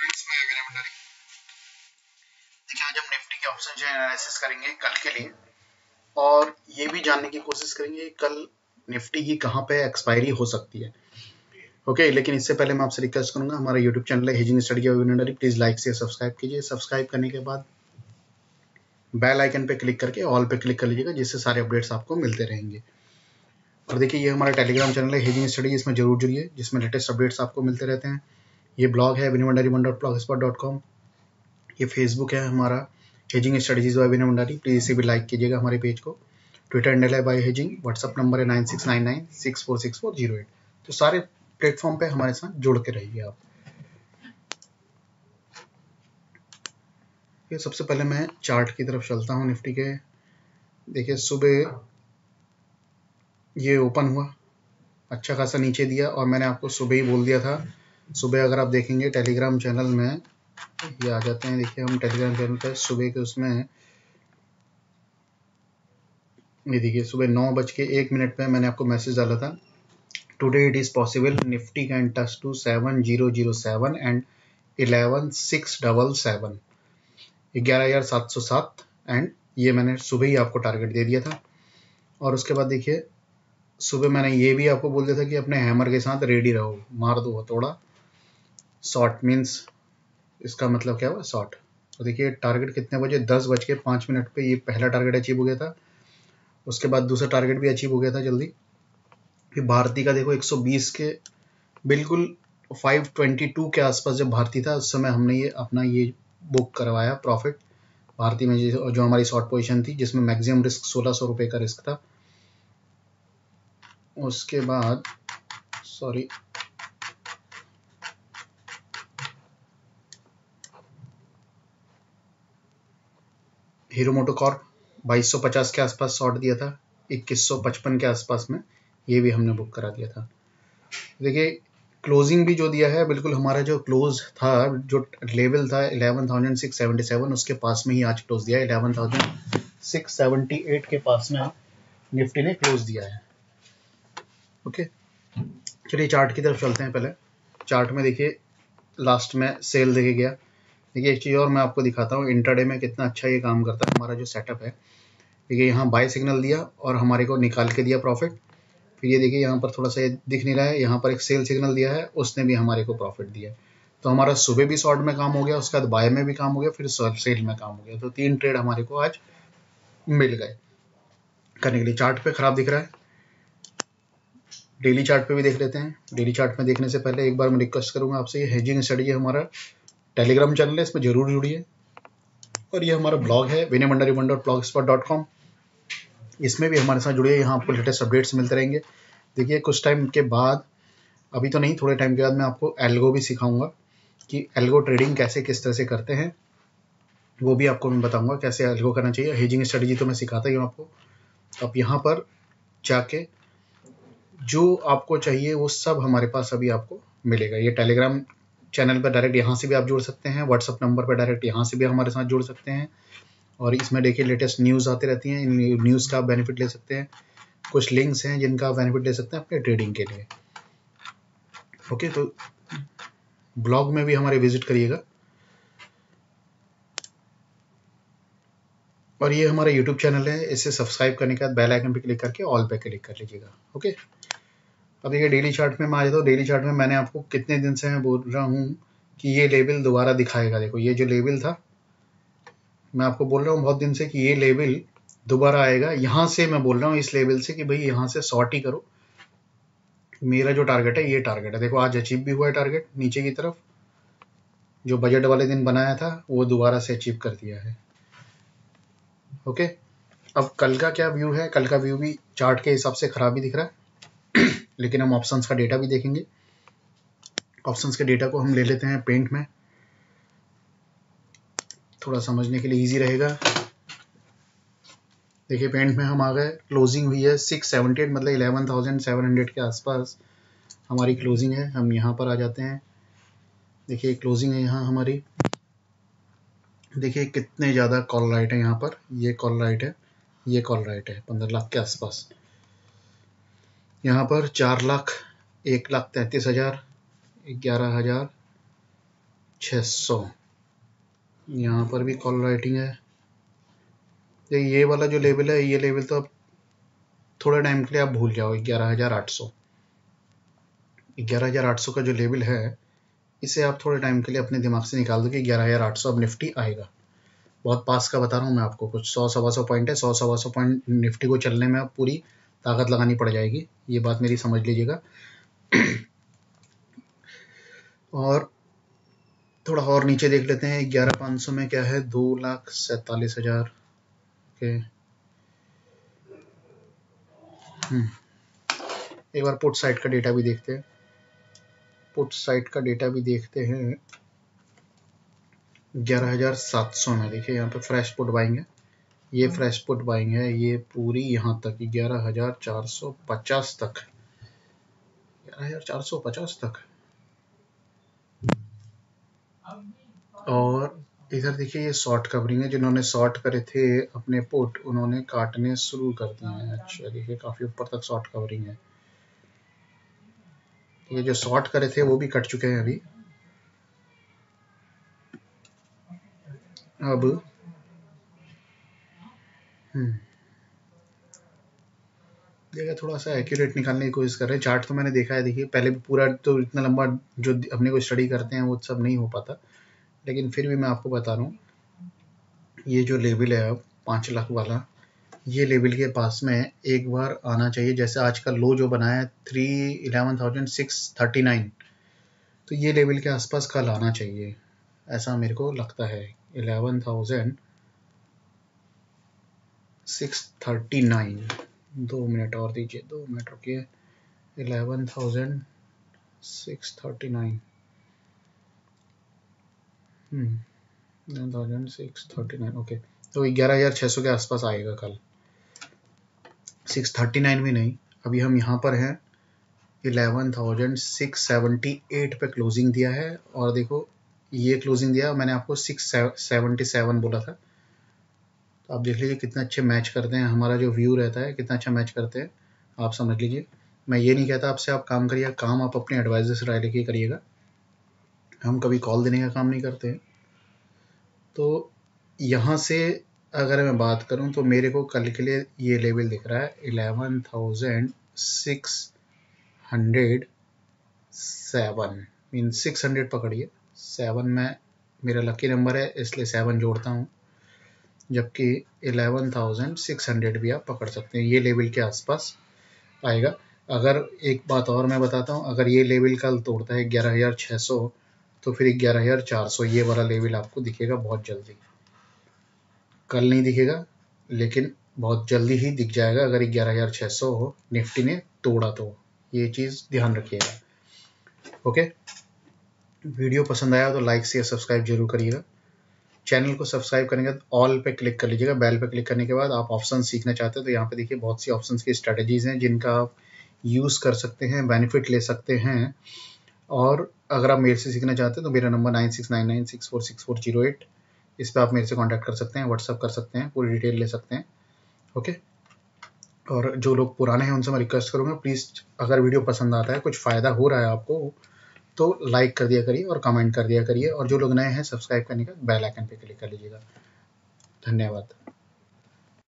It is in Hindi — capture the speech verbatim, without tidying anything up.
फ्रेंड्स, मैं विनय भंडारी। देखिए आज हम निफ्टी के ऑप्शन चेन एनालिसिस करेंगे कल के लिए, और ये भी जानने की कोशिश करेंगे कल निफ्टी की कहां पे एक्सपायरी हो सकती है। ओके, लेकिन इससे पहले मैं आपसे रिक्वेस्ट करूंगा, हमारा यूट्यूब चैनल है hedging strategies by Vinay Bhandari, please like share subscribe कीजिए। सब्सक्राइब करने के बाद बेल आइकन पे क्लिक करके ऑल पे क्लिक कर लीजिएगा, जिससे सारे अपडेट्स आपको मिलते रहेंगे। और देखिए ये हमारा टेलीग्राम चैनल है हेजिंग स्ट्रेटजीज, इसमें जरूर जुड़िए जिसमें लेटेस्ट अपडेट्स आपको मिलते रहते हैं। ये ब्लॉग है Vinay Bhandari one dot blogspot dot com. ये फेसबुक है हमारा hedging strategies by Vinay Bhandari, please इसे भी लाइक कीजिएगा हमारे पेज को। ट्विटर हैंडल है बाय हेजिंग, व्हाट्सअप नंबर है nine six nine nine six four six four zero eight. तो सारे प्लेटफॉर्म पे हमारे साथ जुड़ के रहिए आप। ये सबसे पहले मैं चार्ट की तरफ चलता हूँ निफ्टी के। देखिए सुबह ये ओपन हुआ, अच्छा खासा नीचे दिया, और मैंने आपको सुबह ही बोल दिया था। सुबह अगर आप देखेंगे टेलीग्राम चैनल में ये आ जाते हैं। देखिए हम टेलीग्राम चैनल पर सुबह के उसमें, ये देखिए सुबह नौ बज के एक मिनट पर मैंने आपको मैसेज डाला था, today it is possible Nifty can touch two seven zero zero seven and eleven six double seven, ग्यारह हजार सात सौ सात एंड ये मैंने सुबह ही आपको टारगेट दे दिया था। और उसके बाद देखिए सुबह मैंने ये भी आपको बोल दिया था कि अपने हैमर के साथ रेडी रहो, मार दो हथौड़ा, शॉर्ट मीन्स इसका मतलब क्या हुआ शॉर्ट। तो देखिए टारगेट कितने बजे, दस बज के पाँच मिनट पे ये पहला टारगेट अचीव हो गया था। उसके बाद दूसरा टारगेट भी अचीव हो गया था जल्दी। फिर भारती का देखो एक सौ बीस के बिल्कुल फाइव ट्वेंटी टू के आसपास जब भारती था उस समय हमने ये अपना ये बुक करवाया प्रॉफिट भारती में, जो हमारी शॉर्ट पोजीशन थी जिसमें मैक्सिमम रिस्क सोलह सौ रुपये का रिस्क था। उसके बाद सॉरी हीरो मोटोकॉर्प बाईस सौ पचास के आसपास शॉर्ट दिया था, इक्कीस सौ पचपन के आसपास में ये भी हमने बुक करा दिया था। देखिए क्लोजिंग भी जो दिया है बिल्कुल हमारा जो क्लोज था, जो लेवल था eleven thousand six seventy seven, उसके पास में ही आज क्लोज दिया है। Eleven thousand six seventy eight के पास में निफ्टी ने क्लोज दिया है। ओके चलिए चार्ट की तरफ चलते हैं। पहले चार्ट में देखिए लास्ट में सेल देखे गया। देखिए एक चीज़ और मैं आपको दिखाता हूँ, इंट्राडे में कितना अच्छा ये काम करता है हमारा जो सेटअप है। देखिए यहाँ बाय सिग्नल दिया और हमारे को निकाल के दिया प्रॉफिट। फिर ये देखिए यहाँ पर थोड़ा सा ये दिख नहीं रहा है, यहाँ पर एक सेल सिग्नल दिया है, उसने भी हमारे को प्रॉफिट दिया। तो हमारा सुबह भी शॉर्ट में काम हो गया, उसके बाद बाय में भी काम हो गया, फिर सेल में काम हो गया। तो तीन ट्रेड हमारे को आज मिल गए करने के लिए। चार्ट पर ख़राब दिख रहा है, डेली चार्ट पे भी देख लेते हैं। डेली चार्ट में देखने से पहले एक बार मैं रिक्वेस्ट करूँगा आपसे, ये हेजिंग स्ट्रेटजी हमारा टेलीग्राम चैनल है, इसमें जरूर जुड़िए। और ये हमारा ब्लॉग है Vinay Bhandari one dot blogspot dot com, इसमें भी हमारे साथ जुड़िए, यहाँ आपको लेटेस्ट अपडेट्स मिलते रहेंगे। देखिए कुछ टाइम के बाद, अभी तो नहीं, थोड़े टाइम के बाद मैं आपको एल्गो भी सिखाऊंगा कि एल्गो ट्रेडिंग कैसे किस तरह से करते हैं, वो भी आपको मैं बताऊँगा कैसे एल्गो करना चाहिए। हेजिंग स्ट्रेटजी तो मैं सिखाता ही हूँ आपको। तो आप यहाँ पर जाके जो आपको चाहिए वो सब हमारे पास अभी आपको मिलेगा। ये टेलीग्राम चैनल पर डायरेक्ट यहाँ से भी आप जुड़ सकते हैं, व्हाट्सअप नंबर पर डायरेक्ट यहाँ से भी हमारे साथ जुड़ सकते हैं। और इसमें देखिए लेटेस्ट न्यूज़ आती रहती हैं, इन न्यूज़ का आप बेनिफिट ले सकते हैं। कुछ लिंक्स हैं जिनका आप बेनिफिट ले सकते हैं अपने ट्रेडिंग के लिए। ओके, तो ब्लॉग में भी हमारे विजिट करिएगा। और ये हमारा यूट्यूब चैनल है, इसे सब्सक्राइब करने के बाद बेल आइकन पर क्लिक करके ऑल पे क्लिक कर लीजिएगा। ओके, अब देखिए डेली चार्ट में मैं आ जाता हूँ। डेली चार्ट में मैंने आपको कितने दिन से मैं बोल रहा हूँ कि ये लेवल दोबारा दिखाएगा। देखो ये जो लेवल था, मैं आपको बोल रहा हूँ बहुत दिन से कि ये लेवल दोबारा आएगा। यहाँ से मैं बोल रहा हूँ इस लेवल से कि भाई यहाँ से शॉर्ट ही करो, मेरा जो टारगेट है ये टारगेट है। देखो आज अचीव भी हुआ है टारगेट, नीचे की तरफ जो बजट वाले दिन बनाया था वो दोबारा से अचीव कर दिया है। ओके okay, अब कल का क्या व्यू है, कल का व्यू भी चार्ट के हिसाब से खराब ही दिख रहा है। लेकिन हम ऑप्शंस का डेटा भी देखेंगे। ऑप्शंस के डेटा को हम ले लेते हैं पेंट में, थोड़ा समझने के लिए इजी रहेगा। देखिए पेंट में हम आ गए, क्लोजिंग हुई है सिक्स सेवेंटी एट, मतलब इलेवन थाउजेंड सेवन हंड्रेड के आसपास हमारी क्लोजिंग है। हम यहाँ पर आ जाते हैं, देखिए क्लोजिंग है यहाँ हमारी। देखिए कितने ज़्यादा कॉल राइट है यहाँ पर, ये कॉल राइट है, ये कॉल राइट है पंद्रह लाख के आसपास। यहाँ पर चार लाख, एक लाख तैंतीस हज़ार, ग्यारह हज़ार, छः सौ। यहाँ पर भी कॉल राइटिंग है। ये वाला जो लेवल है ये लेवल तो आप थोड़े टाइम के लिए आप भूल जाओ। ग्यारह हज़ार आठ सौ ग्यारह हज़ार आठ सौ का जो लेवल है इसे आप थोड़े टाइम के लिए अपने दिमाग से निकाल दो कि ग्यारह हज़ार आठ सौ अब निफ्टी आएगा। बहुत पास का बता रहा हूँ मैं आपको, कुछ सौ सवा सौ पॉइंट है। सौ सवा सौ पॉइंट निफ्टी को चलने में अब पूरी ताकत लगानी पड़ जाएगी, ये बात मेरी समझ लीजिएगा। और थोड़ा और नीचे देख लेते हैं। ग्यारह पाँच सौ में क्या है, दो लाख सैतालीस हजार के। एक बार पुट साइड का डेटा भी देखते हैं, पुट साइड का डेटा भी देखते हैं। ग्यारह हज़ार सात सौ में देखिए यहाँ पे फ्रेश पुट बाइंग है, ये फ्रेश पुट बाइंग है, ये पूरी यहाँ तक ग्यारह हज़ार चार सौ पचास तक ग्यारह हज़ार चार सौ पचास तक। और इधर देखिए ये शॉर्ट कवरिंग है, जिन्होंने शॉर्ट करे थे अपने पुट उन्होंने काटने शुरू कर दिए हैं। अच्छा देखिए काफी ऊपर तक शॉर्ट कवरिंग है, ये जो शॉर्ट करे थे वो भी कट चुके हैं अभी। अब देखिए थोड़ा सा एक्यूरेट निकालने की कोशिश कर रहे हैं। चार्ट तो मैंने देखा है, देखिए पहले भी पूरा तो इतना लंबा जो अपने को स्टडी करते हैं वो सब नहीं हो पाता, लेकिन फिर भी मैं आपको बता रहा हूँ। ये जो लेवल है अब पाँच लाख वाला, ये लेवल के पास में एक बार आना चाहिए। जैसे आज का लो जो बनाया है three eleven thousand six thirty nine तो ये लेवल के आसपास कल आना चाहिए, ऐसा मेरे को लगता है। Eleven thousand six thirty nine दो मिनट और दीजिए, दो मिनट रुकिए। Eleven thousand six thirty nine nine thousand six thirty nine okay, तो ग्यारह हज़ार छः सौ के आसपास आएगा कल। सिक्स थर्टी नाइन भी नहीं, अभी हम यहाँ पर हैं ग्यारह हज़ार छः सौ अठहत्तर पे क्लोजिंग दिया है। और देखो ये क्लोजिंग दिया, मैंने आपको सिक्स सेवेंटी सेवन बोला था, तो आप देख लीजिए कितना अच्छे मैच करते हैं। हमारा जो व्यू रहता है कितना अच्छा मैच करते हैं, आप समझ लीजिए। मैं ये नहीं कहता आपसे आप काम करिए, काम आप अपने एडवाइजर से राय लेके करिएगा, हम कभी कॉल देने का काम नहीं करते हैं। तो यहाँ से अगर मैं बात करूँ तो मेरे को कल के लिए ये लेवल दिख रहा है eleven thousand six hundred seven, mean six hundred पकड़िए। सेवन में मेरा लकी नंबर है इसलिए सेवन जोड़ता हूँ, जबकि इलेवन थाउजेंड सिक्स हंड्रेड भी आप पकड़ सकते हैं, ये लेवल के आसपास आएगा। अगर एक बात और मैं बताता हूँ, अगर ये लेवल कल तोड़ता है ग्यारह हज़ार छः सौ तो फिर ग्यारह हज़ार चार सौ ये वाला लेवल आपको दिखेगा बहुत जल्दी। कल नहीं दिखेगा लेकिन बहुत जल्दी ही दिख जाएगा अगर ग्यारह हज़ार छः सौ निफ्टी ने तोड़ा तो, ये चीज़ ध्यान रखिएगा। ओके, वीडियो पसंद आया तो लाइक शेयर सब्सक्राइब जरूर करिएगा। चैनल को सब्सक्राइब करने के बाद ऑल पे क्लिक कर लीजिएगा। बैल पे क्लिक करने के बाद आप ऑप्शन सीखना चाहते हैं तो यहाँ पे देखिए बहुत सी ऑप्शन की स्ट्रैटेजीज़ हैं जिनका आप यूज़ कर सकते हैं, बेनिफिट ले सकते हैं। और अगर आप मेरे से सीखना चाहते हैं तो मेरा number nine six nine nine six four six four zero eight, इस पर आप मेरे से कांटेक्ट कर सकते हैं, व्हाट्सअप कर सकते हैं, पूरी डिटेल ले सकते हैं। ओके, और जो लोग पुराने हैं उनसे मैं रिक्वेस्ट करूँगा प्लीज़, अगर वीडियो पसंद आता है, कुछ फ़ायदा हो रहा है आपको, तो लाइक कर दिया करिए और कमेंट कर दिया करिए। और जो लोग नए हैं सब्सक्राइब करने का बेल आइकन पर क्लिक कर लीजिएगा। धन्यवाद।